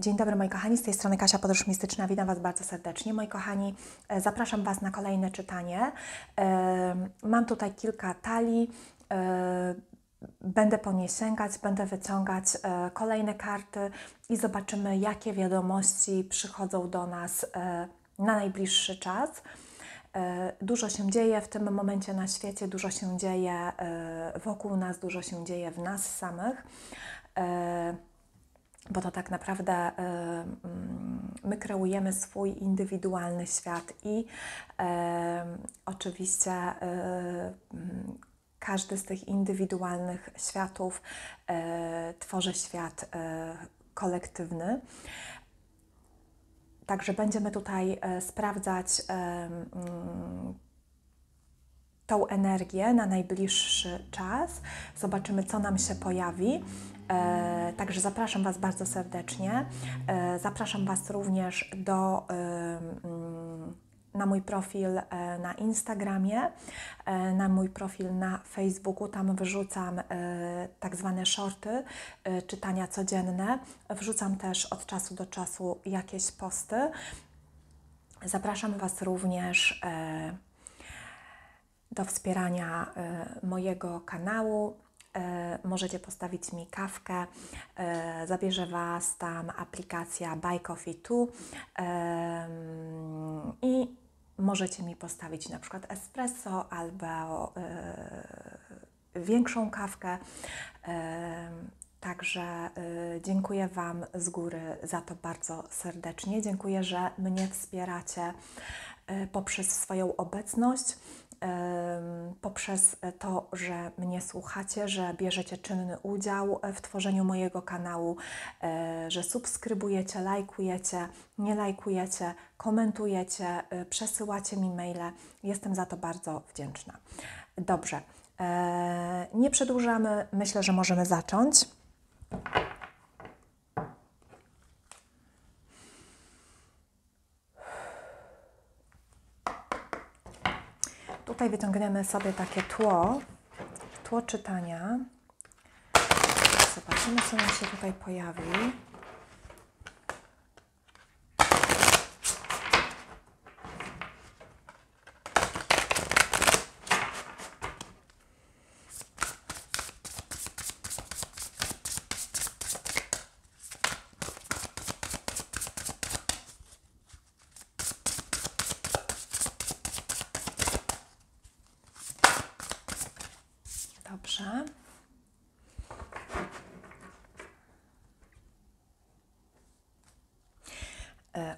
Dzień dobry moi kochani, z tej strony Kasia Podróż Mistyczna, witam Was bardzo serdecznie. Moi kochani, zapraszam Was na kolejne czytanie. Mam tutaj kilka talii, będę po niej sięgać, będę wyciągać kolejne karty i zobaczymy, jakie wiadomości przychodzą do nas na najbliższy czas. Dużo się dzieje w tym momencie na świecie, dużo się dzieje wokół nas, dużo się dzieje w nas samych, bo to tak naprawdę my kreujemy swój indywidualny świat i oczywiście każdy z tych indywidualnych światów tworzy świat kolektywny. Także będziemy tutaj sprawdzać tą energię na najbliższy czas. Zobaczymy, co nam się pojawi. Także zapraszam Was bardzo serdecznie. Zapraszam Was również na mój profil na Instagramie, na mój profil na Facebooku. Tam wrzucam tak zwane shorty, czytania codzienne. Wrzucam też od czasu do czasu jakieś posty. Zapraszam Was również do wspierania mojego kanału. Możecie postawić mi kawkę, zabierze Was tam aplikacja BuyCoffee.to i możecie mi postawić na przykład espresso albo większą kawkę. Także dziękuję Wam z góry za to bardzo serdecznie. Dziękuję, że mnie wspieracie poprzez swoją obecność, poprzez to, że mnie słuchacie, że bierzecie czynny udział w tworzeniu mojego kanału, że subskrybujecie, lajkujecie, nie lajkujecie, komentujecie, przesyłacie mi maile. Jestem za to bardzo wdzięczna. Dobrze, nie przedłużamy. Myślę, że możemy zacząć. Tutaj wyciągnemy sobie takie tło czytania. Zobaczymy, co nam się tutaj pojawi. Dobrze.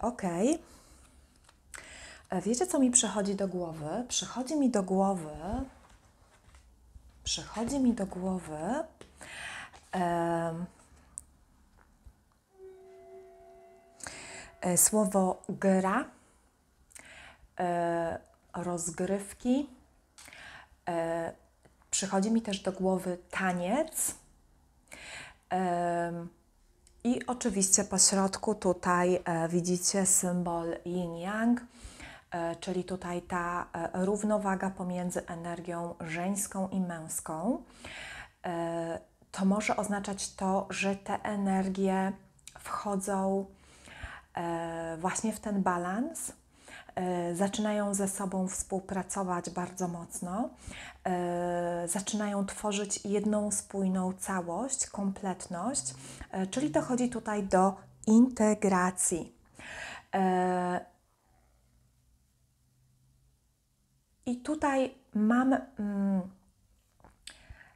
Ok. Wiecie, co mi przychodzi do głowy? Przychodzi mi do głowy słowo gra, rozgrywki. Przychodzi mi też do głowy taniec i oczywiście po środku tutaj widzicie symbol yin-yang, czyli tutaj ta równowaga pomiędzy energią żeńską i męską. To może oznaczać to, że te energie wchodzą właśnie w ten balans, zaczynają ze sobą współpracować bardzo mocno, zaczynają tworzyć jedną spójną całość, kompletność, czyli dochodzi tutaj do integracji. I tutaj mam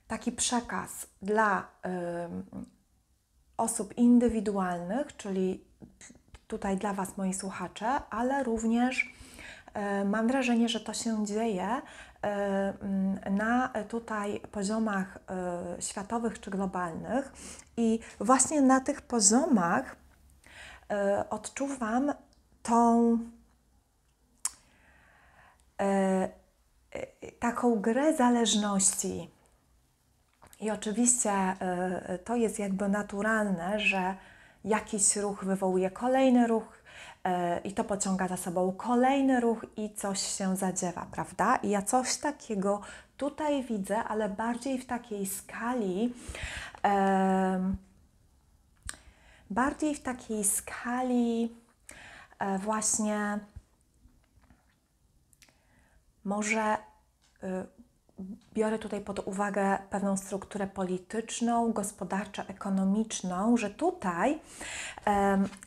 taki przekaz dla osób indywidualnych, czyli tutaj dla Was, moi słuchacze, ale również mam wrażenie, że to się dzieje na tutaj poziomach światowych czy globalnych i właśnie na tych poziomach odczuwam tą taką grę zależności. I oczywiście to jest jakby naturalne, że jakiś ruch wywołuje kolejny ruch i to pociąga za sobą kolejny ruch i coś się zadziewa, prawda? I ja coś takiego tutaj widzę, ale bardziej w takiej skali bardziej w takiej skali właśnie może biorę tutaj pod uwagę pewną strukturę polityczną, gospodarczo-ekonomiczną, że tutaj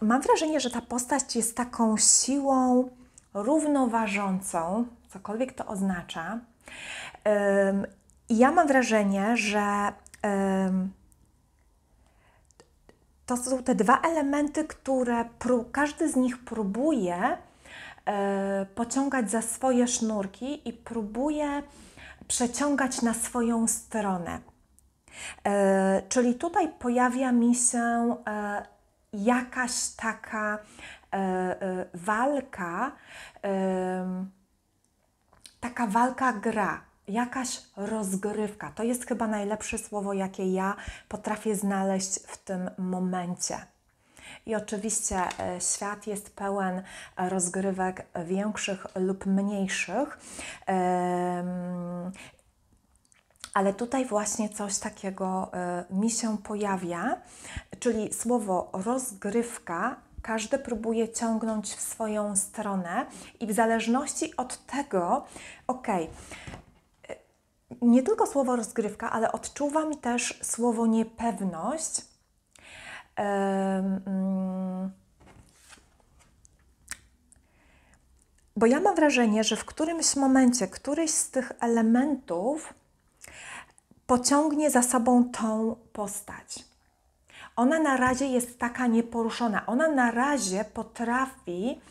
mam wrażenie, że ta postać jest taką siłą równoważącą, cokolwiek to oznacza. I ja mam wrażenie, że to są te dwa elementy, które każdy z nich próbuje pociągać za swoje sznurki i próbuje przeciągać na swoją stronę. Czyli tutaj pojawia mi się jakaś taka walka, gra, jakaś rozgrywka. To jest chyba najlepsze słowo, jakie ja potrafię znaleźć w tym momencie. I oczywiście świat jest pełen rozgrywek większych lub mniejszych, ale tutaj właśnie coś takiego mi się pojawia, czyli słowo rozgrywka każdy próbuje ciągnąć w swoją stronę i w zależności od tego, nie tylko słowo rozgrywka, ale odczuwam też słowo niepewność, bo ja mam wrażenie, że w którymś momencie któryś z tych elementów pociągnie za sobą tą postać. Ona na razie jest taka nieporuszona. Ona na razie potrafi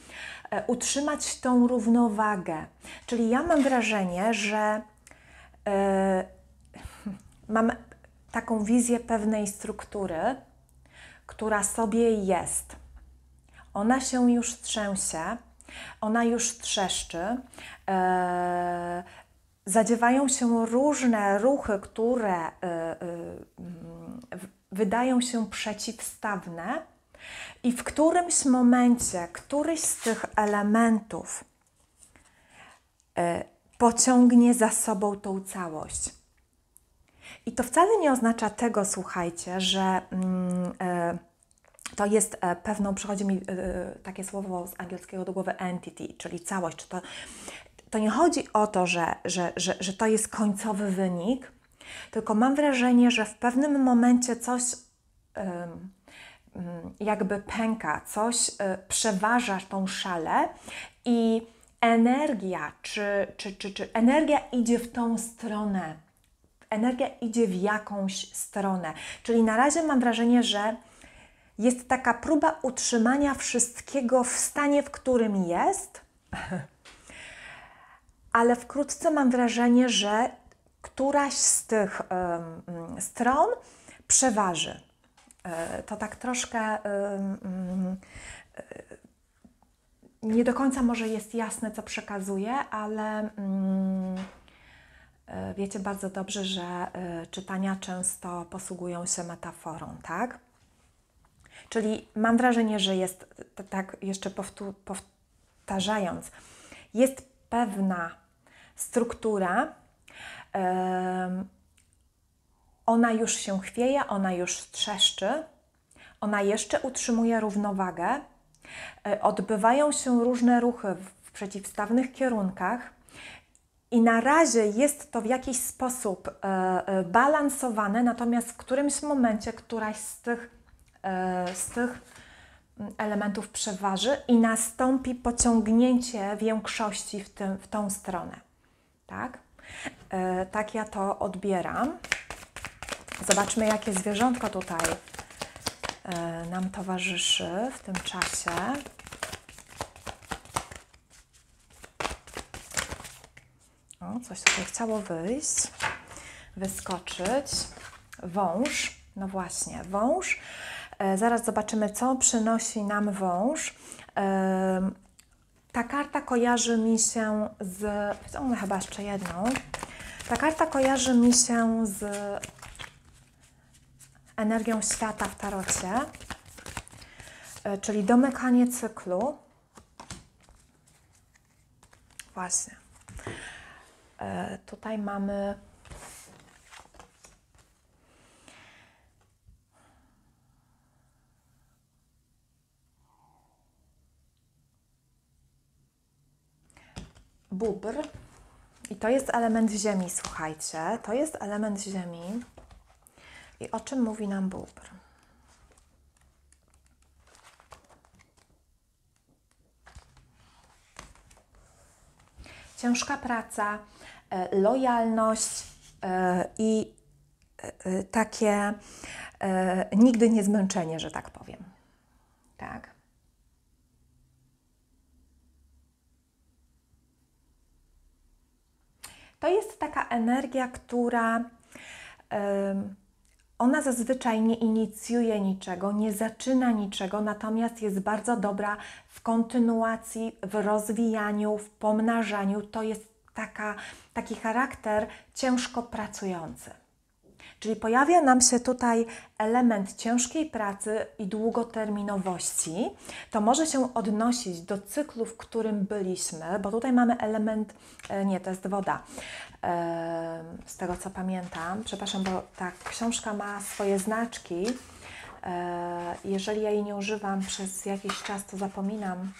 utrzymać tą równowagę. Czyli ja mam wrażenie, że mam taką wizję pewnej struktury, która sobie jest. Ona się już trzęsie, ona już trzeszczy. Zadziewają się różne ruchy, które wydają się przeciwstawne i w którymś momencie któryś z tych elementów pociągnie za sobą tą całość. I to wcale nie oznacza tego, słuchajcie, że to jest pewną, przychodzi mi takie słowo z angielskiego do głowy, entity, czyli całość. Czy to nie chodzi o to, że to jest końcowy wynik, tylko mam wrażenie, że w pewnym momencie coś jakby pęka, coś przeważa tą szalę i energia, energia idzie w tą stronę, energia idzie w jakąś stronę. Czyli na razie mam wrażenie, że jest taka próba utrzymania wszystkiego w stanie, w którym jest, ale wkrótce mam wrażenie, że któraś z tych stron przeważy. To tak troszkę nie do końca może jest jasne, co przekazuję, ale wiecie bardzo dobrze, że czytania często posługują się metaforą, tak? Czyli mam wrażenie, że jest, tak jeszcze powtarzając, jest pewna struktura, ona już się chwieje, ona już trzeszczy, ona jeszcze utrzymuje równowagę, odbywają się różne ruchy w przeciwstawnych kierunkach i na razie jest to w jakiś sposób balansowane, natomiast w którymś momencie któraś z tych elementów przeważy i nastąpi pociągnięcie większości w tą stronę. Tak? Tak ja to odbieram. Zobaczmy, jakie zwierzątko tutaj nam towarzyszy w tym czasie. O, coś tutaj chciało wyjść, wyskoczyć. Wąż, no właśnie, wąż. Zaraz zobaczymy, co przynosi nam wąż. Ta karta kojarzy mi się z... Wyciągnę chyba jeszcze jedną. Ta karta kojarzy mi się z energią świata w tarocie, czyli domykanie cyklu. Właśnie. Tutaj mamy... bóbr. I to jest element ziemi, słuchajcie. To jest element ziemi. I o czym mówi nam bóbr? Ciężka praca, lojalność i takie nigdy nie zmęczenie, że tak powiem. Tak. To jest taka energia, która ona zazwyczaj nie inicjuje niczego, nie zaczyna niczego, natomiast jest bardzo dobra w kontynuacji, w rozwijaniu, w pomnażaniu. To jest taki charakter ciężko pracujący. Czyli pojawia nam się tutaj element ciężkiej pracy i długoterminowości. To może się odnosić do cyklu, w którym byliśmy, bo tutaj mamy element, nie, to jest woda, z tego co pamiętam. Przepraszam, bo ta książka ma swoje znaczki. Jeżeli ja jej nie używam przez jakiś czas, to zapominam.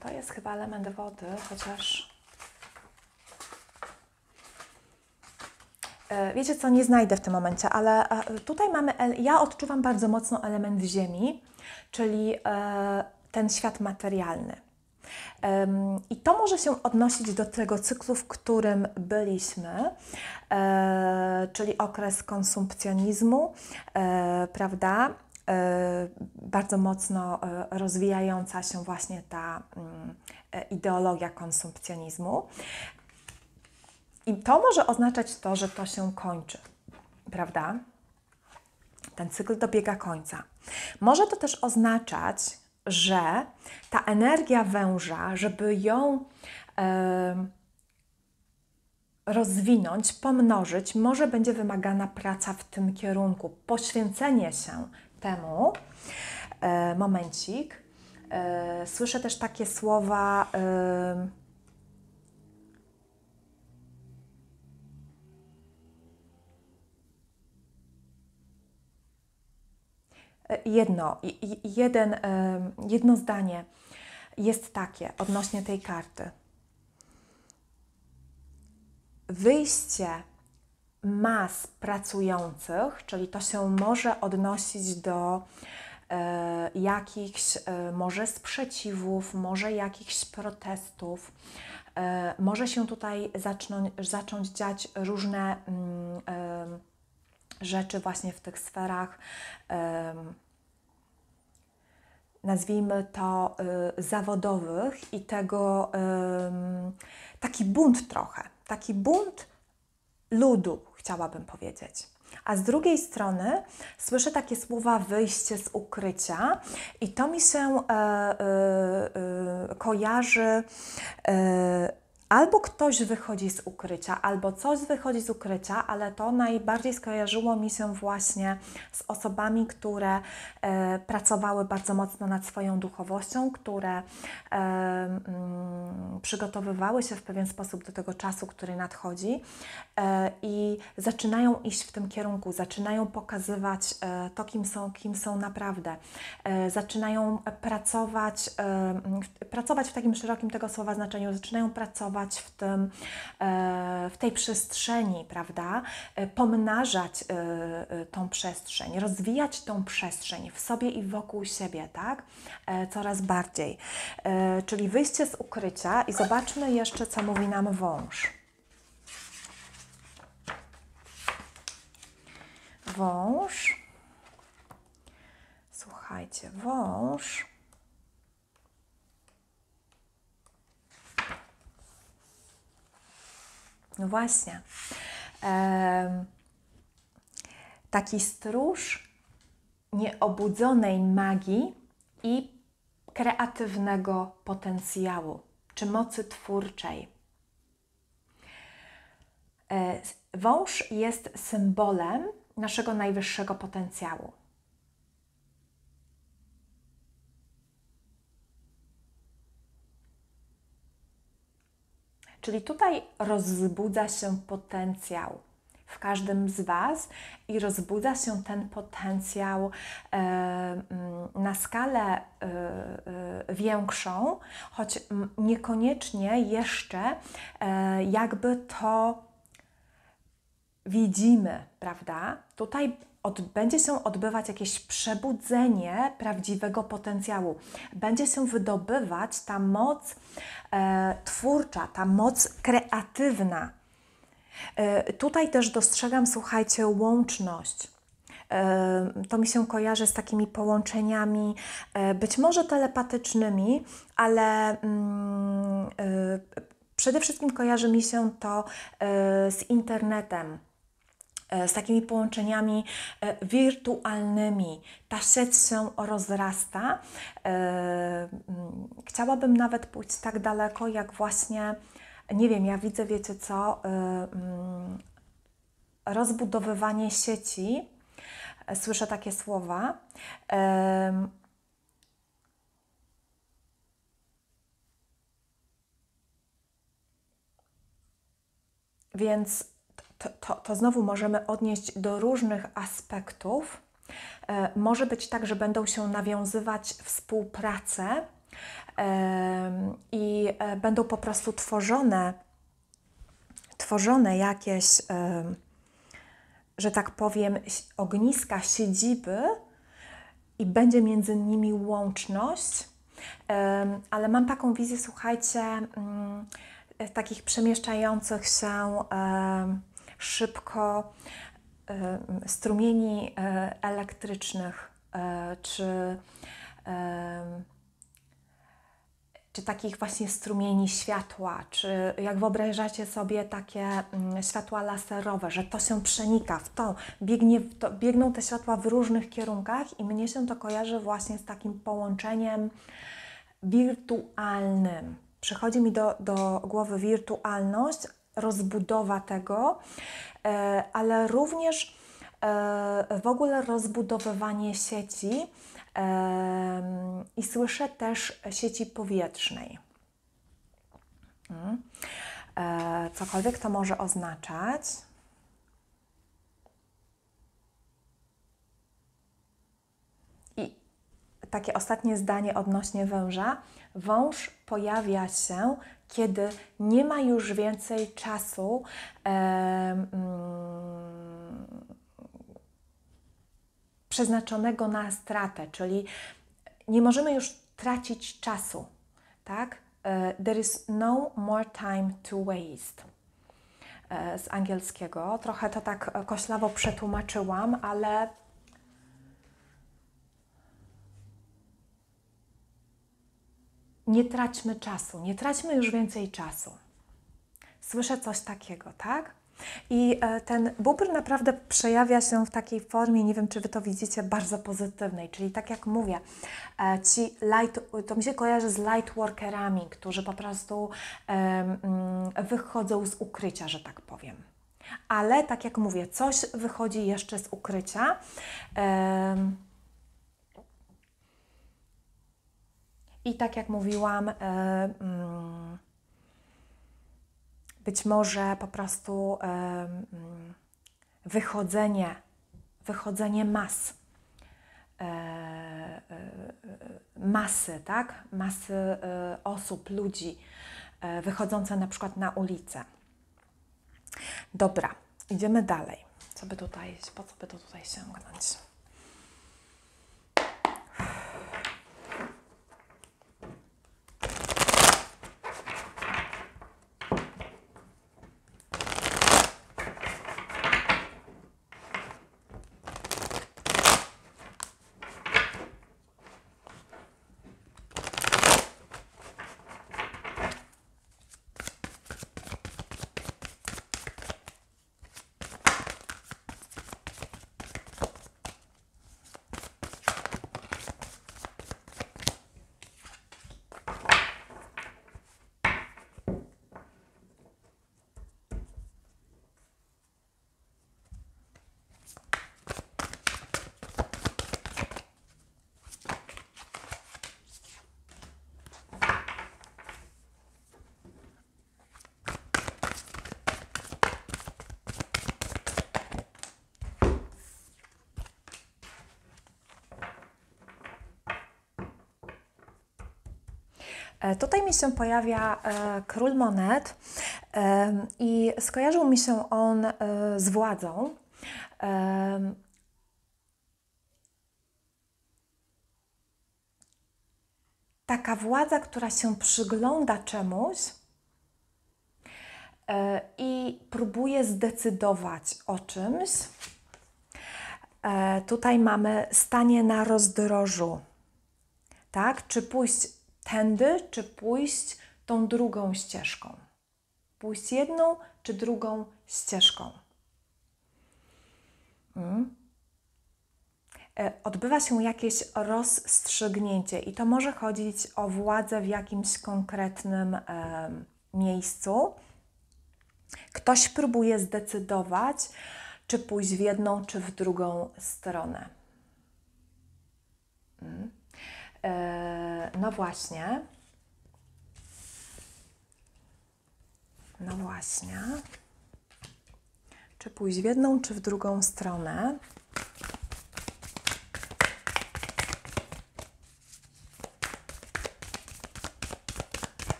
To jest chyba element wody, chociaż... Wiecie co, nie znajdę w tym momencie, ale tutaj mamy, ja odczuwam bardzo mocno element ziemi, czyli ten świat materialny. I to może się odnosić do tego cyklu, w którym byliśmy, czyli okres konsumpcjonizmu, prawda? Bardzo mocno rozwijająca się właśnie ta ideologia konsumpcjonizmu. I to może oznaczać to, że to się kończy, prawda? Ten cykl dobiega końca. Może to też oznaczać, że ta energia węża, żeby ją rozwinąć, pomnożyć, może będzie wymagana praca w tym kierunku, poświęcenie się temu. Momencik. Słyszę też takie słowa... Jedno zdanie jest takie odnośnie tej karty. Wyjście mas pracujących, czyli to się może odnosić do jakichś może sprzeciwów, może jakichś protestów. Może się tutaj zacząć dziać różne... rzeczy właśnie w tych sferach, nazwijmy to zawodowych i tego, taki bunt ludu, chciałabym powiedzieć. A z drugiej strony słyszę takie słowa wyjście z ukrycia i to mi się kojarzy albo ktoś wychodzi z ukrycia, albo coś wychodzi z ukrycia, ale to najbardziej skojarzyło mi się właśnie z osobami, które pracowały bardzo mocno nad swoją duchowością, które przygotowywały się w pewien sposób do tego czasu, który nadchodzi i zaczynają iść w tym kierunku, zaczynają pokazywać to, kim są naprawdę, zaczynają pracować w takim szerokim tego słowa znaczeniu, zaczynają pracować w tej przestrzeni, prawda? Pomnażać tą przestrzeń, rozwijać tą przestrzeń w sobie i wokół siebie, tak? Coraz bardziej. Czyli wyjście z ukrycia i zobaczmy jeszcze, co mówi nam wąż. Wąż. Słuchajcie, wąż. No właśnie, taki stróż nieobudzonej magii i kreatywnego potencjału, czy mocy twórczej. Wąż jest symbolem naszego najwyższego potencjału. Czyli tutaj rozbudza się potencjał w każdym z Was i rozbudza się ten potencjał na skalę większą, choć niekoniecznie jeszcze jakby to widzimy, prawda? Tutaj będzie się odbywać jakieś przebudzenie prawdziwego potencjału. Będzie się wydobywać ta moc twórcza, ta moc kreatywna. Tutaj też dostrzegam, słuchajcie, łączność. To mi się kojarzy z takimi połączeniami, być może telepatycznymi, ale przede wszystkim kojarzy mi się to z internetem, z takimi połączeniami wirtualnymi. Ta sieć się rozrasta. Chciałabym nawet pójść tak daleko, jak właśnie, nie wiem, ja widzę, wiecie co, rozbudowywanie sieci. Słyszę takie słowa. Więc to znowu możemy odnieść do różnych aspektów. Może być tak, że będą się nawiązywać współprace i będą po prostu tworzone jakieś, że tak powiem, ogniska, siedziby i będzie między nimi łączność. Ale mam taką wizję, słuchajcie, takich przemieszczających się szybko strumieni elektrycznych, czy takich właśnie strumieni światła, czy jak wyobrażacie sobie takie światła laserowe, że to się przenika w to, biegną te światła w różnych kierunkach i mnie się to kojarzy właśnie z takim połączeniem wirtualnym. Przychodzi mi do głowy wirtualność, rozbudowa tego, ale również w ogóle rozbudowywanie sieci i słyszę też sieci powietrznej. Cokolwiek to może oznaczać. Takie ostatnie zdanie odnośnie węża. Wąż pojawia się, kiedy nie ma już więcej czasu przeznaczonego na stratę, czyli nie możemy już tracić czasu, tak? There is no more time to waste. Z angielskiego. Trochę to tak koślawo przetłumaczyłam, ale nie traćmy czasu, nie traćmy już więcej czasu. Słyszę coś takiego, tak? I ten bóbr naprawdę przejawia się w takiej formie, nie wiem, czy Wy to widzicie, bardzo pozytywnej. Czyli tak jak mówię, to mi się kojarzy z lightworkerami, którzy po prostu wychodzą z ukrycia, że tak powiem. Ale tak jak mówię, coś wychodzi jeszcze z ukrycia. I tak jak mówiłam, być może po prostu wychodzenie masy, tak? Masy osób, ludzi wychodzące na przykład na ulicę. Dobra, idziemy dalej. Po co by to tutaj sięgnąć? Tutaj mi się pojawia król monet i skojarzył mi się on z władzą. Taka władza, która się przygląda czemuś i próbuje zdecydować o czymś. Tutaj mamy stanie na rozdrożu, tak? Czy pójść tędy, czy pójść tą drugą ścieżką. Pójść jedną, czy drugą ścieżką. Odbywa się jakieś rozstrzygnięcie i to może chodzić o władzę w jakimś konkretnym miejscu. Ktoś próbuje zdecydować, czy pójść w jedną, czy w drugą stronę. No właśnie. No właśnie. Czy pójść w jedną, czy w drugą stronę.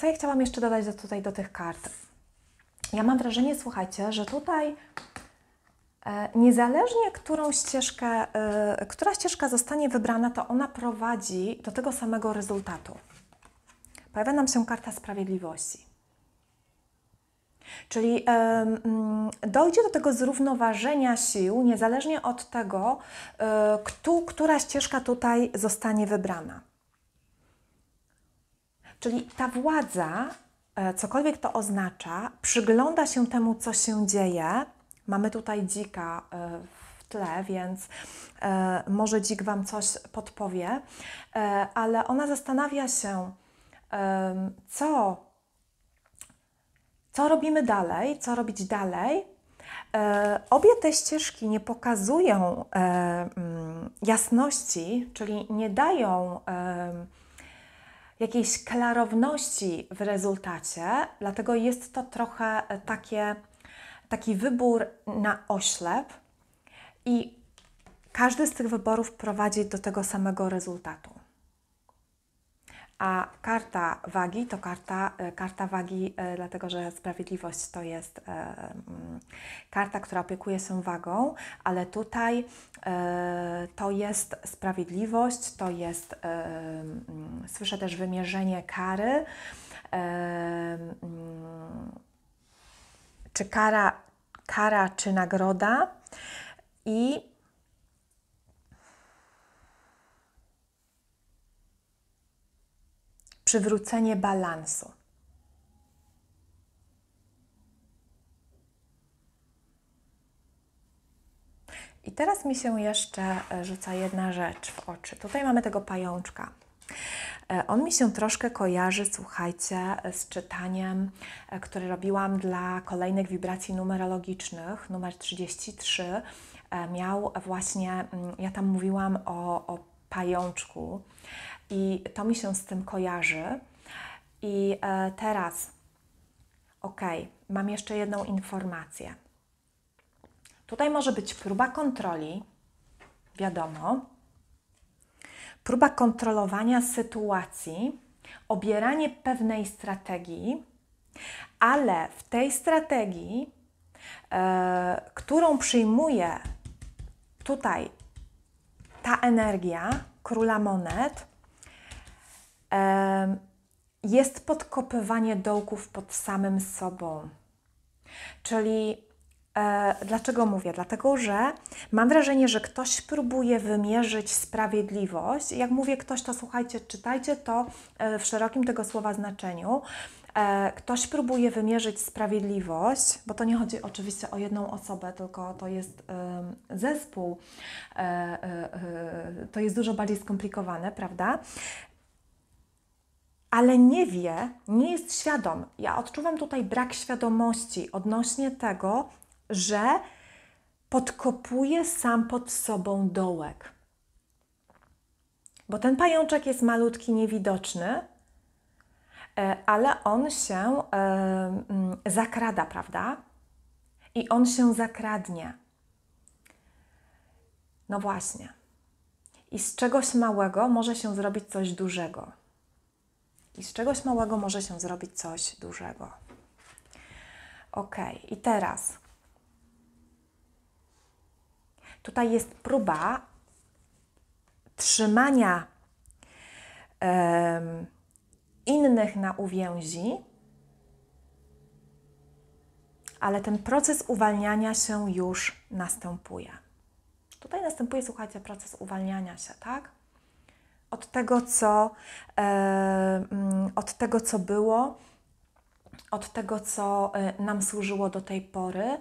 Co ja chciałam jeszcze dodać tutaj do tych kart? Ja mam wrażenie, słuchajcie, że tutaj niezależnie, która ścieżka zostanie wybrana, to ona prowadzi do tego samego rezultatu. Pojawia nam się karta sprawiedliwości. Czyli dojdzie do tego zrównoważenia sił, niezależnie od tego, która ścieżka tutaj zostanie wybrana. Czyli ta władza, cokolwiek to oznacza, przygląda się temu, co się dzieje. Mamy tutaj dzika w tle, więc może dzik Wam coś podpowie, ale ona zastanawia się, co robimy dalej, co robić dalej. Obie te ścieżki nie pokazują jasności, czyli nie dają jakiejś klarowności w rezultacie, dlatego jest to trochę taki wybór na oślep i każdy z tych wyborów prowadzi do tego samego rezultatu. A karta wagi to karta wagi, dlatego że sprawiedliwość to jest karta, która opiekuje się wagą, ale tutaj to jest sprawiedliwość, to jest, słyszę też wymierzenie kary, czy kara, czy nagroda i przywrócenie balansu. I teraz mi się jeszcze rzuca jedna rzecz w oczy. Tutaj mamy tego pajączka. On mi się troszkę kojarzy, słuchajcie, z czytaniem, które robiłam dla kolejnych wibracji numerologicznych. Numer 33 miał właśnie, ja tam mówiłam o pajączku. I to mi się z tym kojarzy. I teraz, ok, mam jeszcze jedną informację. Tutaj może być próba kontroli, wiadomo. Próba kontrolowania sytuacji, obieranie pewnej strategii, ale w tej strategii, którą przyjmuje tutaj ta energia króla monet, jest podkopywanie dołków pod samym sobą. Czyli dlaczego mówię? Dlatego, że mam wrażenie, że ktoś próbuje wymierzyć sprawiedliwość. Jak mówię ktoś, to słuchajcie, czytajcie to w szerokim tego słowa znaczeniu. Ktoś próbuje wymierzyć sprawiedliwość, bo to nie chodzi oczywiście o jedną osobę, tylko to jest zespół. To jest dużo bardziej skomplikowane, prawda? Ale nie wie, nie jest świadom. Ja odczuwam tutaj brak świadomości odnośnie tego, że podkopuje sam pod sobą dołek. Bo ten pajączek jest malutki, niewidoczny, ale on się zakrada, prawda? I on się zakradnie. No właśnie. I z czegoś małego może się zrobić coś dużego. I z czegoś małego może się zrobić coś dużego. Ok, i teraz. Tutaj jest próba trzymania innych na uwięzi, ale ten proces uwalniania się już następuje. Tutaj następuje, słuchajcie, proces uwalniania się, tak? Od tego, co było, od tego, co nam służyło do tej pory,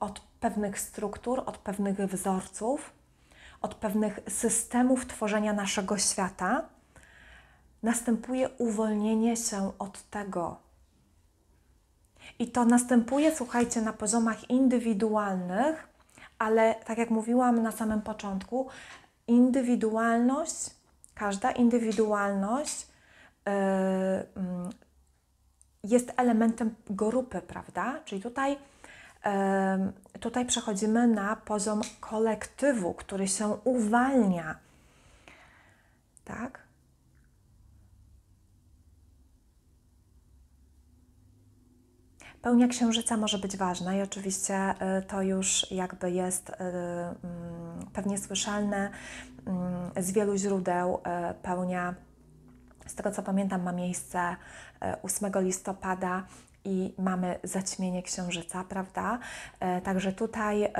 od pewnych struktur, od pewnych wzorców, od pewnych systemów tworzenia naszego świata, następuje uwolnienie się od tego. I to następuje, słuchajcie, na poziomach indywidualnych, ale tak jak mówiłam na samym początku, indywidualność, każda indywidualność jest elementem grupy, prawda? Czyli tutaj przechodzimy na poziom kolektywu, który się uwalnia. Tak? Pełnia księżyca może być ważna i oczywiście to już jakby jest pewnie słyszalne z wielu źródeł. Pełnia, z tego co pamiętam, ma miejsce 8 listopada i mamy zaćmienie księżyca, prawda? Także tutaj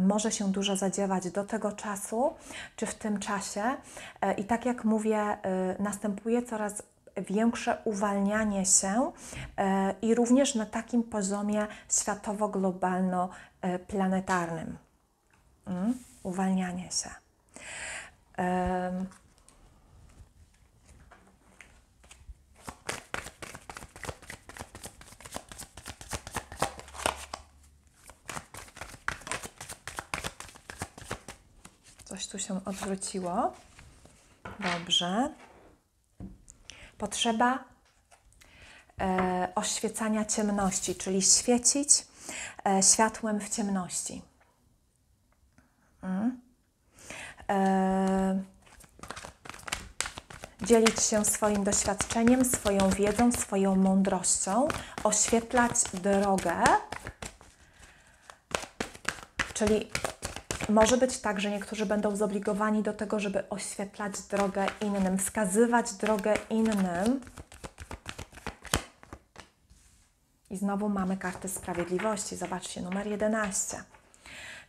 może się dużo zadziewać do tego czasu, czy w tym czasie. I tak jak mówię, następuje coraz większe uwalnianie się i również na takim poziomie światowo-globalno-planetarnym. Uwalnianie się. Coś tu się odwróciło. Dobrze. Potrzeba oświecania ciemności, czyli świecić światłem w ciemności. Dzielić się swoim doświadczeniem, swoją wiedzą, swoją mądrością, oświetlać drogę, czyli może być tak, że niektórzy będą zobligowani do tego, żeby oświetlać drogę innym, wskazywać drogę innym. I znowu mamy kartę sprawiedliwości. Zobaczcie, numer 11.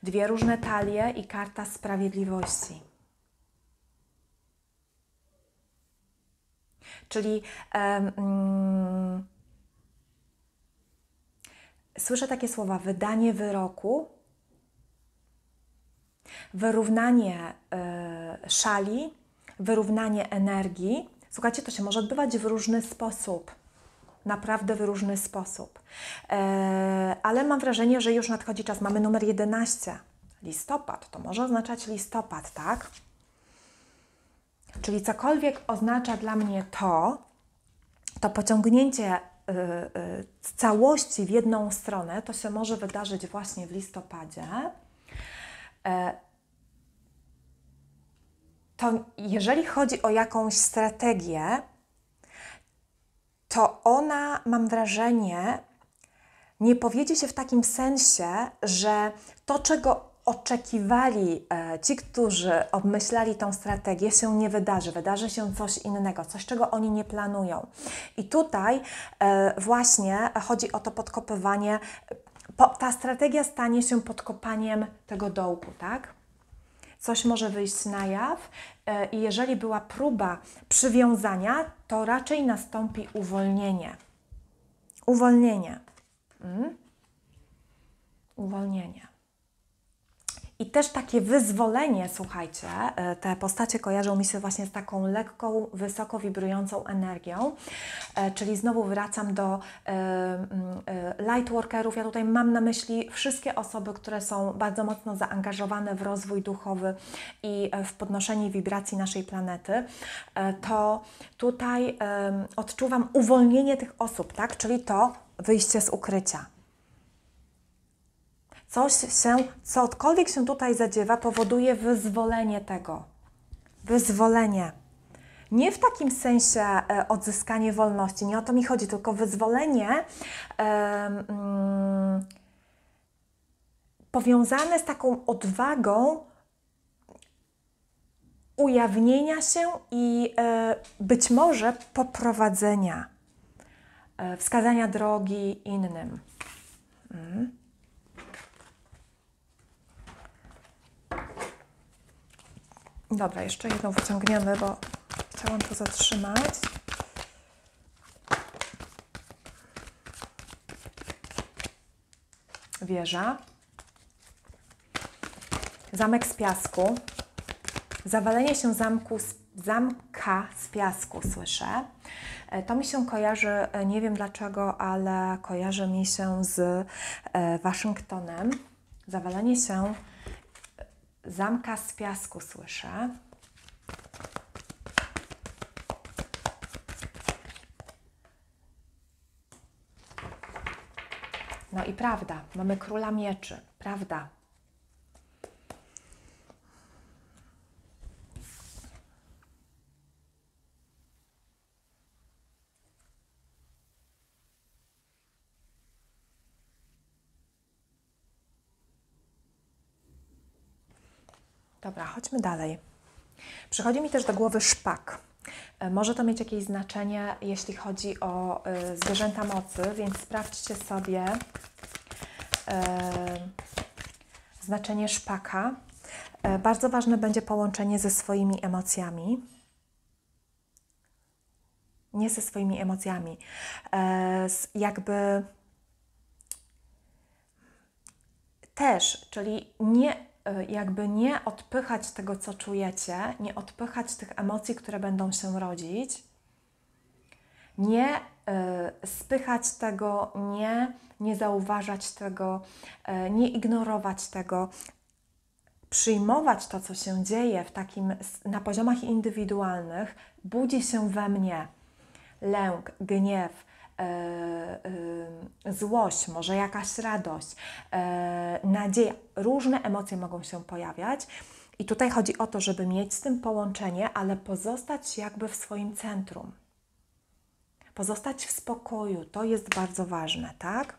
Dwie różne talie i karta sprawiedliwości. Czyli słyszę takie słowa: wydanie wyroku, wyrównanie szali, wyrównanie energii. Słuchajcie, to się może odbywać w różny sposób. Naprawdę w różny sposób. Ale mam wrażenie, że już nadchodzi czas. Mamy numer 11. Listopad. To może oznaczać listopad, tak? Czyli cokolwiek oznacza dla mnie to pociągnięcie całości w jedną stronę, to się może wydarzyć właśnie w listopadzie. To jeżeli chodzi o jakąś strategię, to ona, mam wrażenie, nie powiedzie się w takim sensie, że to, czego oczekiwali ci, którzy obmyślali tą strategię, się nie wydarzy. Wydarzy się coś innego, coś, czego oni nie planują. I tutaj właśnie chodzi o to podkopywanie. Ta strategia stanie się podkopaniem tego dołku, tak? Coś może wyjść na jaw i jeżeli była próba przywiązania, to raczej nastąpi uwolnienie. Uwolnienie. Uwolnienie. I też takie wyzwolenie, słuchajcie, te postacie kojarzą mi się właśnie z taką lekką, wysoko wibrującą energią, czyli znowu wracam do lightworkerów. Ja tutaj mam na myśli wszystkie osoby, które są bardzo mocno zaangażowane w rozwój duchowy i w podnoszenie wibracji naszej planety. To tutaj odczuwam uwolnienie tych osób, tak? Czyli to wyjście z ukrycia. Cokolwiek się tutaj zadziewa, powoduje wyzwolenie tego. Wyzwolenie. Nie w takim sensie odzyskanie wolności, nie o to mi chodzi, tylko wyzwolenie powiązane z taką odwagą ujawnienia się i być może poprowadzenia, wskazania drogi innym. Dobra, jeszcze jedną wyciągniemy, bo chciałam to zatrzymać. Wieża. Zamek z piasku. Zawalenie się zamka z piasku, słyszę. To mi się kojarzy, nie wiem dlaczego, ale kojarzy mi się z Waszyngtonem. Zawalenie się zamka z piasku, słyszę. No i prawda, mamy króla mieczy, prawda. Dobra, chodźmy dalej. Przychodzi mi też do głowy szpak. Może to mieć jakieś znaczenie, jeśli chodzi o zwierzęta mocy, więc sprawdźcie sobie znaczenie szpaka. Bardzo ważne będzie połączenie ze swoimi emocjami. Nie ze swoimi emocjami. Jakby też, czyli nie odpychać tego, co czujecie, nie odpychać tych emocji, które będą się rodzić, nie spychać tego, nie zauważać tego, nie ignorować tego, przyjmować to, co się dzieje w takim, na poziomach indywidualnych. Budzi się we mnie lęk, gniew, złość, może jakaś radość, nadzieja. Różne emocje mogą się pojawiać i tutaj chodzi o to, żeby mieć z tym połączenie, ale pozostać jakby w swoim centrum. Pozostać w spokoju, to jest bardzo ważne, tak?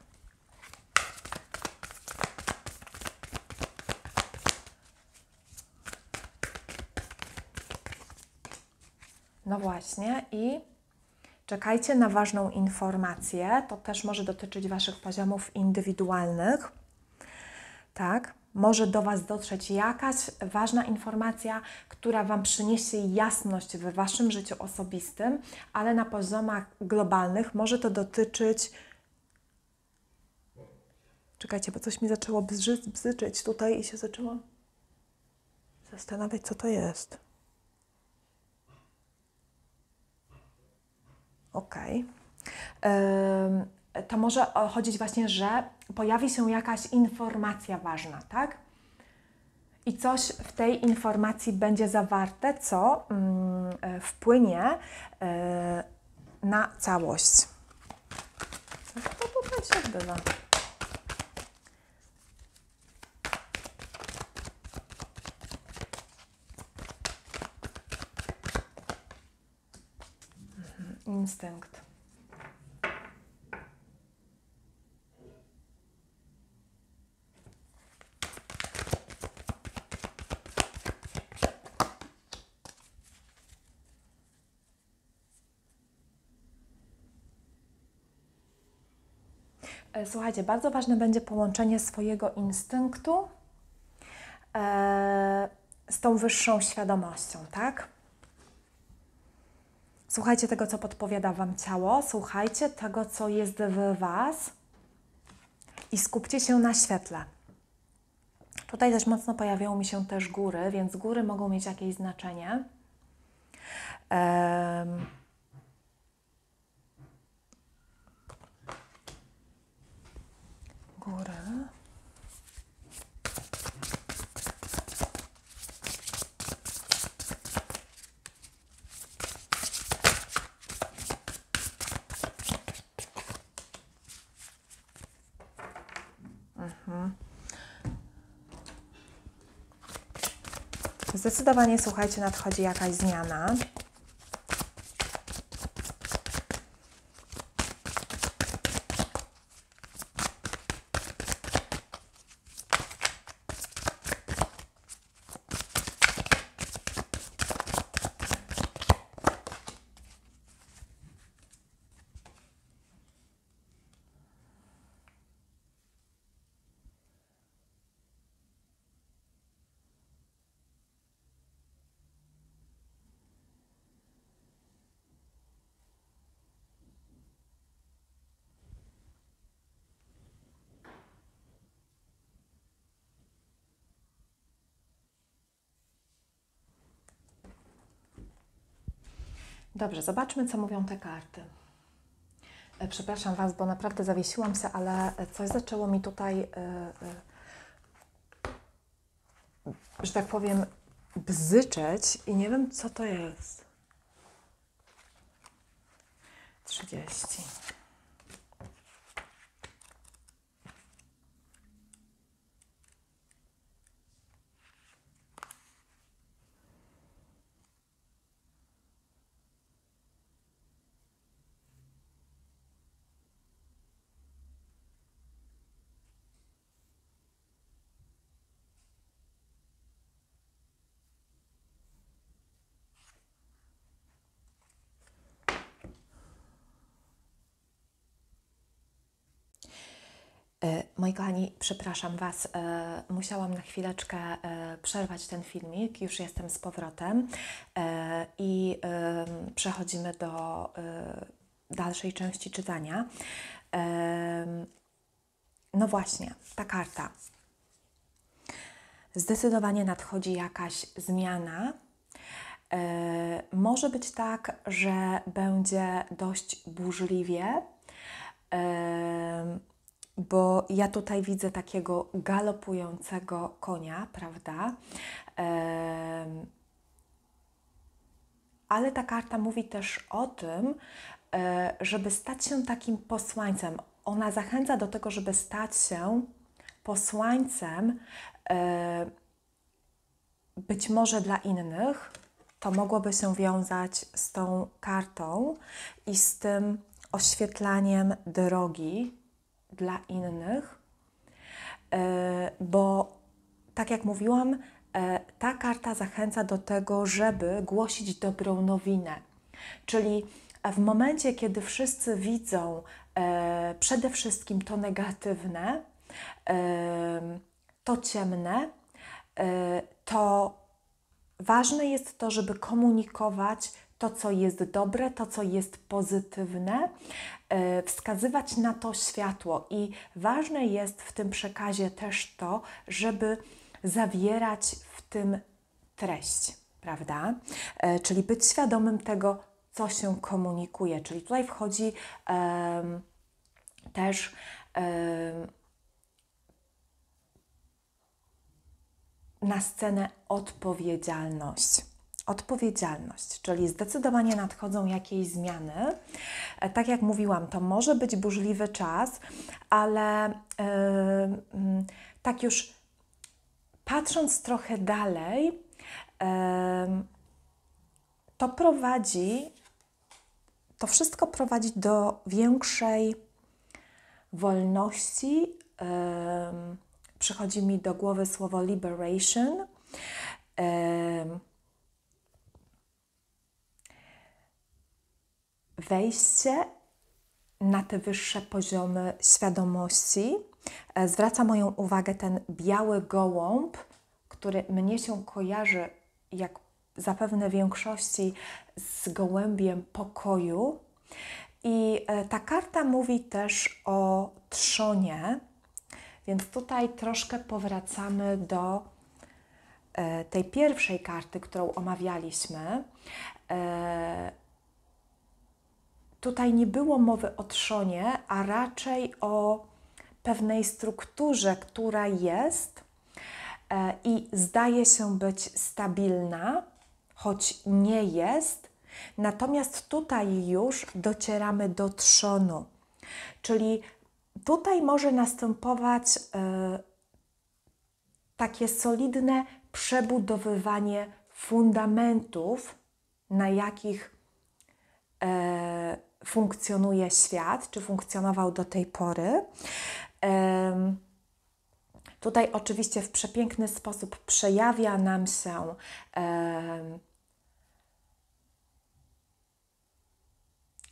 No właśnie i czekajcie na ważną informację, to też może dotyczyć Waszych poziomów indywidualnych, tak? Może do Was dotrzeć jakaś ważna informacja, która Wam przyniesie jasność w Waszym życiu osobistym, ale na poziomach globalnych może to dotyczyć... Czekajcie, bo coś mi zaczęło bzyczyć tutaj i się zaczęło zastanawiać, co to jest. Okej. To może chodzić właśnie, że pojawi się jakaś informacja ważna, tak? I coś w tej informacji będzie zawarte, co wpłynie na całość. To tutaj się odbywa. Instynkt. Słuchajcie, bardzo ważne będzie połączenie swojego instynktu z tą wyższą świadomością, tak? Słuchajcie tego, co podpowiada Wam ciało, słuchajcie tego, co jest w Was i skupcie się na świetle. Tutaj dość mocno pojawiają mi się też góry, więc góry mogą mieć jakieś znaczenie. Góry. Zdecydowanie, słuchajcie, nadchodzi jakaś zmiana. Dobrze, zobaczmy, co mówią te karty. Przepraszam Was, bo naprawdę zawiesiłam się, ale coś zaczęło mi tutaj, że tak powiem, bzyczeć i nie wiem, co to jest. 30. Moi kochani, przepraszam Was, musiałam na chwileczkę przerwać ten filmik, już jestem z powrotem i przechodzimy do dalszej części czytania. No właśnie, ta karta. Zdecydowanie nadchodzi jakaś zmiana. Może być tak, że będzie dość burzliwie, bo ja tutaj widzę takiego galopującego konia, prawda? Ale ta karta mówi też o tym, żeby stać się takim posłańcem. Ona zachęca do tego, żeby stać się posłańcem, być może dla innych. To mogłoby się wiązać z tą kartą i z tym oświetlaniem drogi dla innych, bo tak jak mówiłam, ta karta zachęca do tego, żeby głosić dobrą nowinę. Czyli w momencie, kiedy wszyscy widzą przede wszystkim to negatywne, to ciemne, to ważne jest to, żeby komunikować to, co jest dobre, to, co jest pozytywne, wskazywać na to światło. I ważne jest w tym przekazie też to, żeby zawierać w tym treść, prawda? Czyli być świadomym tego, co się komunikuje. Czyli tutaj wchodzi też na scenę odpowiedzialność. Odpowiedzialność, czyli zdecydowanie nadchodzą jakieś zmiany. Tak jak mówiłam, to może być burzliwy czas, ale tak już patrząc trochę dalej, to wszystko prowadzi do większej wolności. Przychodzi mi do głowy słowo liberation. Wejście na te wyższe poziomy świadomości. Zwraca moją uwagę ten biały gołąb, który mnie się kojarzy, jak zapewne większości, z gołębiem pokoju. I ta karta mówi też o trzonie Więc tutaj troszkę powracamy do tej pierwszej karty, którą omawialiśmy. Tutaj nie było mowy o trzonie, a raczej o pewnej strukturze, która jest i zdaje się być stabilna, choć nie jest. Natomiast tutaj już docieramy do trzonu, czyli tutaj może następować takie solidne przebudowywanie fundamentów, na jakich funkcjonuje świat, czy funkcjonował do tej pory. Tutaj oczywiście w przepiękny sposób przejawia nam się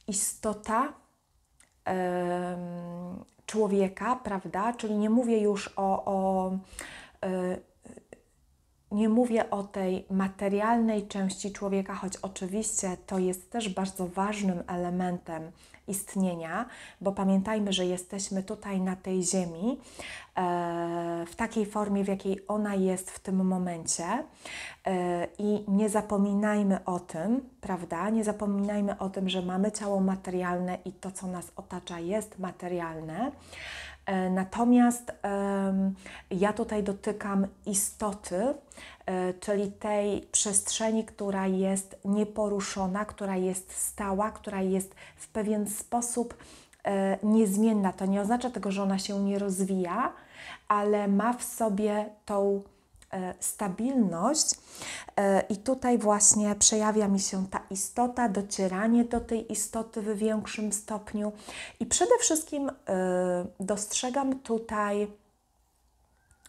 istota człowieka, prawda? Czyli nie mówię już nie mówię o tej materialnej części człowieka, choć oczywiście to jest też bardzo ważnym elementem istnienia, bo pamiętajmy, że jesteśmy tutaj na tej ziemi w takiej formie, w jakiej ona jest w tym momencie i nie zapominajmy o tym, prawda? Nie zapominajmy o tym, że mamy ciało materialne i to, co nas otacza, jest materialne. Natomiast ja tutaj dotykam istoty, czyli tej przestrzeni, która jest nieporuszona, która jest stała, która jest w pewien sposób niezmienna. To nie oznacza tego, że ona się nie rozwija, ale ma w sobie tą stabilność i tutaj właśnie przejawia mi się ta istota, docieranie do tej istoty w większym stopniu i przede wszystkim dostrzegam tutaj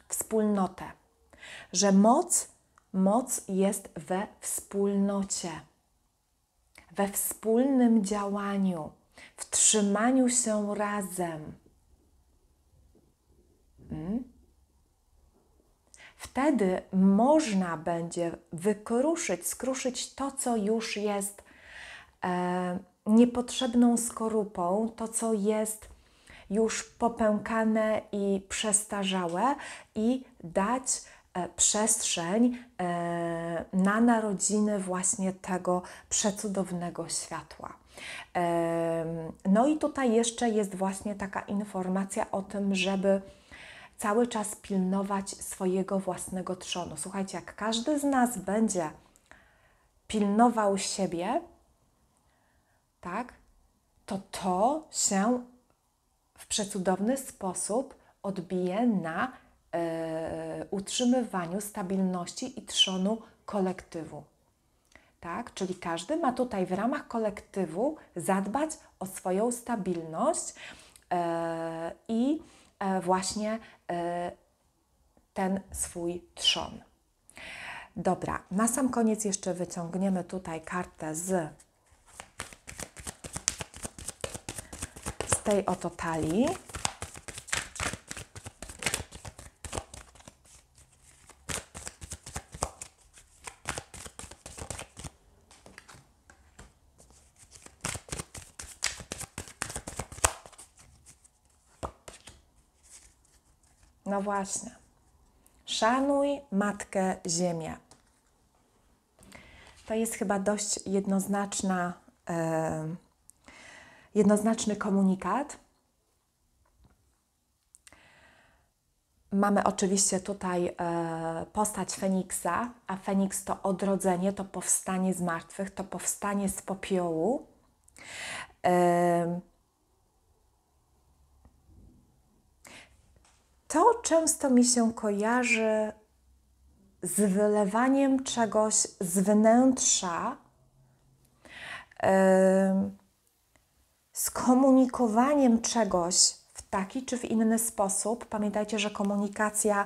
wspólnotę, że moc jest we wspólnocie, we wspólnym działaniu, w trzymaniu się razem. Wtedy można będzie wykruszyć, skruszyć to, co już jest niepotrzebną skorupą, to, co jest już popękane i przestarzałe i dać przestrzeń na narodziny właśnie tego przecudownego światła. No i tutaj jeszcze jest właśnie taka informacja o tym, żeby cały czas pilnować swojego własnego trzonu. Słuchajcie, jak każdy z nas będzie pilnował siebie, tak, to się w przecudowny sposób odbije na utrzymywaniu stabilności i trzonu kolektywu. Tak? Czyli każdy ma tutaj w ramach kolektywu zadbać o swoją stabilność i właśnie ten swój trzon. Dobra, na sam koniec jeszcze wyciągniemy tutaj kartę z tej oto talii. No właśnie, szanuj Matkę Ziemię. To jest chyba dość jednoznaczny komunikat. Mamy oczywiście tutaj postać Feniksa, a Feniks to odrodzenie, to powstanie z martwych, to powstanie z popiołu. To często mi się kojarzy z wylewaniem czegoś z wnętrza, z komunikowaniem czegoś w taki czy w inny sposób. Pamiętajcie, że komunikacja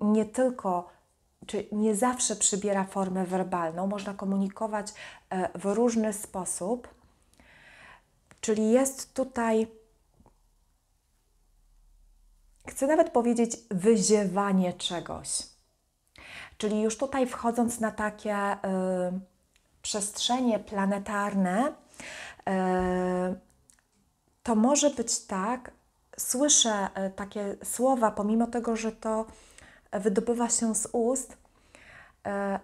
nie tylko, czy nie zawsze przybiera formę werbalną. Można komunikować w różny sposób. Czyli jest tutaj, chcę nawet powiedzieć, wyziewanie czegoś. Czyli już tutaj wchodząc na takie przestrzenie planetarne, to może być tak, słyszę takie słowa, pomimo tego, że to wydobywa się z ust,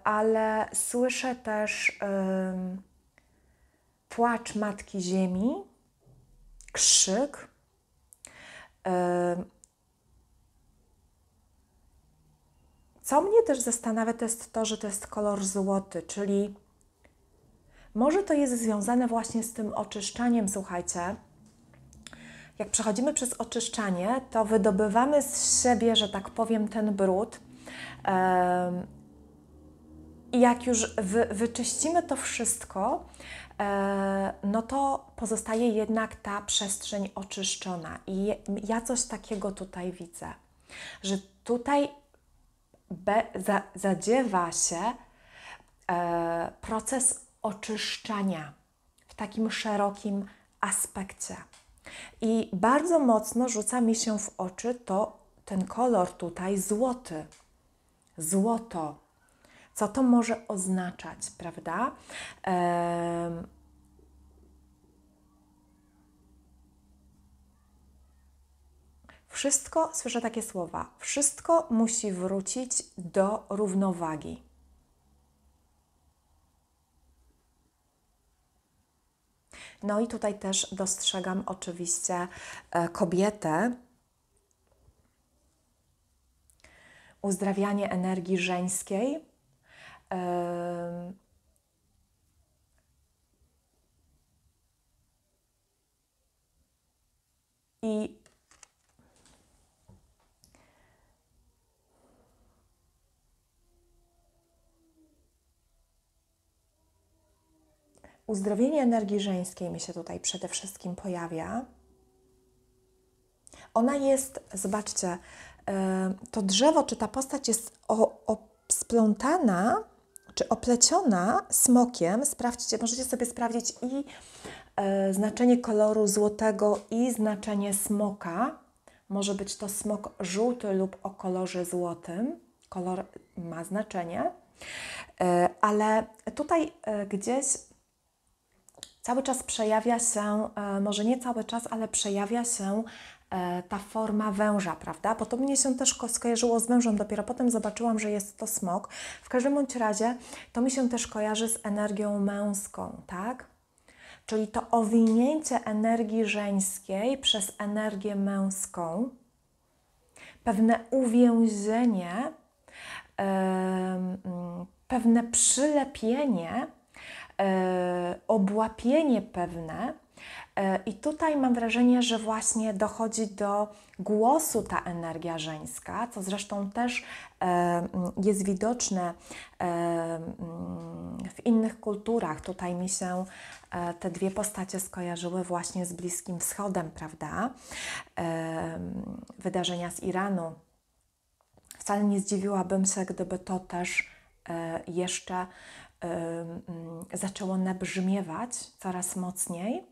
ale słyszę też płacz Matki Ziemi, krzyk, co mnie też zastanawia, to jest to, że to jest kolor złoty, czyli może to jest związane właśnie z tym oczyszczaniem. Słuchajcie, jak przechodzimy przez oczyszczanie, to wydobywamy z siebie, że tak powiem, ten brud. I jak już wyczyścimy to wszystko, no to pozostaje jednak ta przestrzeń oczyszczona. I ja coś takiego tutaj widzę, że tutaj zadziewa się proces oczyszczania w takim szerokim aspekcie. I bardzo mocno rzuca mi się w oczy to ten kolor tutaj złoty, złoto. Co to może oznaczać, prawda? Wszystko, słyszę takie słowa, wszystko musi wrócić do równowagi. No i tutaj też dostrzegam oczywiście kobietę. Uzdrawianie energii żeńskiej. I uzdrowienie energii żeńskiej mi się tutaj przede wszystkim pojawia. Ona jest, zobaczcie, to drzewo czy ta postać jest splątana czy opleciona smokiem. Sprawdźcie, możecie sobie sprawdzić i znaczenie koloru złotego i znaczenie smoka. Może być to smok żółty lub o kolorze złotym. Kolor ma znaczenie. Ale tutaj gdzieś cały czas przejawia się, może nie cały czas, ale przejawia się ta forma węża, prawda? Bo to mnie się też skojarzyło z wężem, dopiero potem zobaczyłam, że jest to smok. W każdym bądź razie to mi się też kojarzy z energią męską, tak? Czyli to owinięcie energii żeńskiej przez energię męską, pewne uwięzienie, pewne przylepienie, obłapienie pewne. I tutaj mam wrażenie, że właśnie dochodzi do głosu ta energia żeńska, co zresztą też jest widoczne w innych kulturach. Tutaj mi się te dwie postacie skojarzyły właśnie z Bliskim Wschodem, prawda? Wydarzenia z Iranu. Wcale nie zdziwiłabym się, gdyby to też jeszcze zaczęło nabrzmiewać coraz mocniej.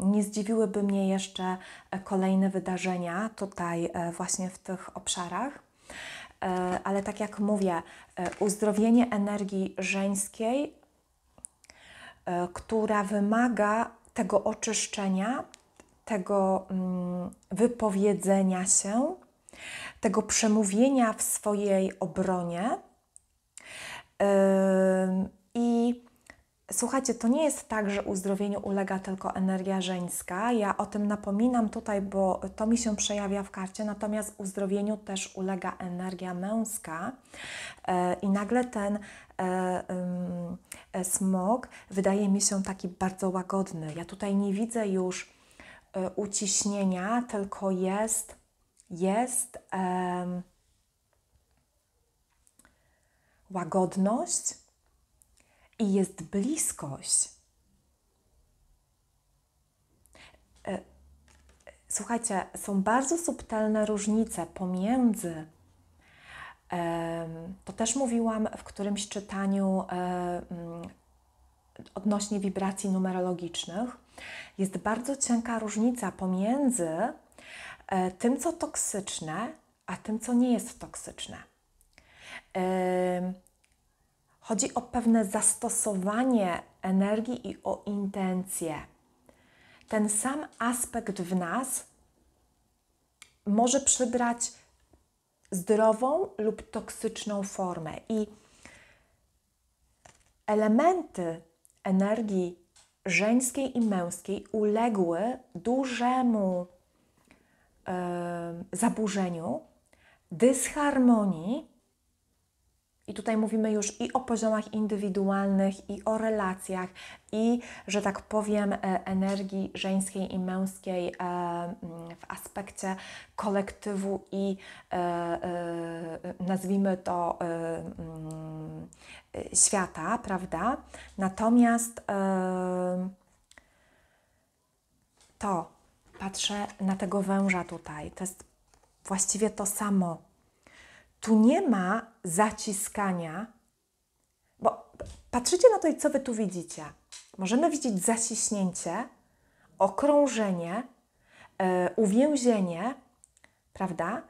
Nie zdziwiłyby mnie jeszcze kolejne wydarzenia tutaj właśnie w tych obszarach, ale tak jak mówię, uzdrowienie energii żeńskiej, która wymaga tego oczyszczenia, tego wypowiedzenia się, tego przemówienia w swojej obronie. I słuchajcie, to nie jest tak, że uzdrowieniu ulega tylko energia żeńska. Ja o tym napominam tutaj, bo to mi się przejawia w karcie, natomiast uzdrowieniu też ulega energia męska. I nagle ten smok wydaje mi się taki bardzo łagodny. Ja tutaj nie widzę już uciśnienia, tylko jest łagodność i jest bliskość. Słuchajcie, są bardzo subtelne różnice pomiędzy, to też mówiłam w którymś czytaniu odnośnie wibracji numerologicznych, jest bardzo cienka różnica pomiędzy tym, co toksyczne, a tym, co nie jest toksyczne. Chodzi o pewne zastosowanie energii i o intencje. ten sam aspekt w nas może przybrać zdrową lub toksyczną formę. I elementy energii żeńskiej i męskiej uległy dużemu zaburzeniu, dysharmonii. I tutaj mówimy już i o poziomach indywidualnych, i o relacjach, i, że tak powiem, energii żeńskiej i męskiej w aspekcie kolektywu i, nazwijmy to, świata, prawda? Natomiast patrzę na tego węża tutaj, to jest właściwie to samo. Tu nie ma zaciskania, bo patrzycie na to i co Wy tu widzicie? Możemy widzieć zaciśnięcie, okrążenie, uwięzienie, prawda?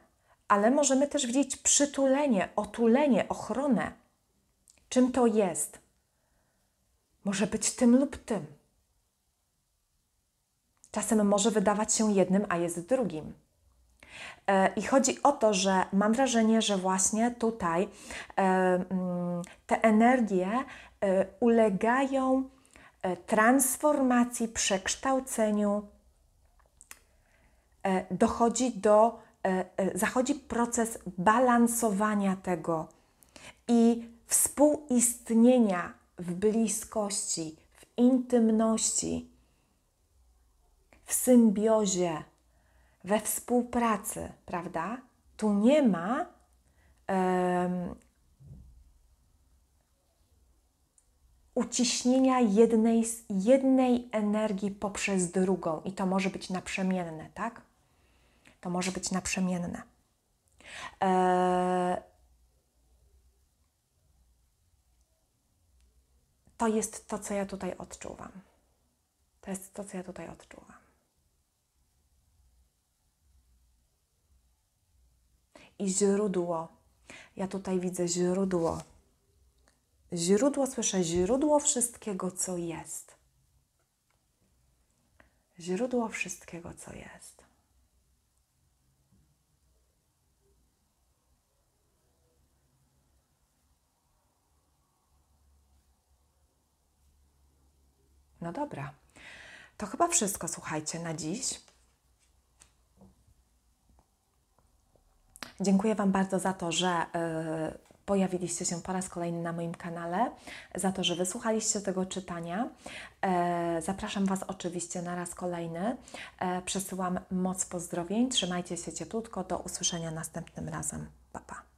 Ale możemy też widzieć przytulenie, otulenie, ochronę. Czym to jest? Może być tym lub tym. Czasem może wydawać się jednym, a jest drugim. I chodzi o to, że mam wrażenie, że właśnie tutaj te energie ulegają transformacji, przekształceniu. Zachodzi proces balansowania tego i współistnienia w bliskości, w intymności, w symbiozie, we współpracy, prawda? Tu nie ma uciśnienia jednej energii poprzez drugą i to może być naprzemienne, tak? To może być naprzemienne. To jest to, co ja tutaj odczuwam. To jest to, co ja tutaj odczuwam. I źródło. Ja tutaj widzę źródło. Źródło, słyszę źródło wszystkiego, co jest. Źródło wszystkiego, co jest. No dobra. To chyba wszystko, słuchajcie, na dziś. Dziękuję Wam bardzo za to, że pojawiliście się po raz kolejny na moim kanale, za to, że wysłuchaliście tego czytania. Zapraszam Was oczywiście na raz kolejny. Przesyłam moc pozdrowień. Trzymajcie się cieplutko. Do usłyszenia następnym razem. Pa, pa.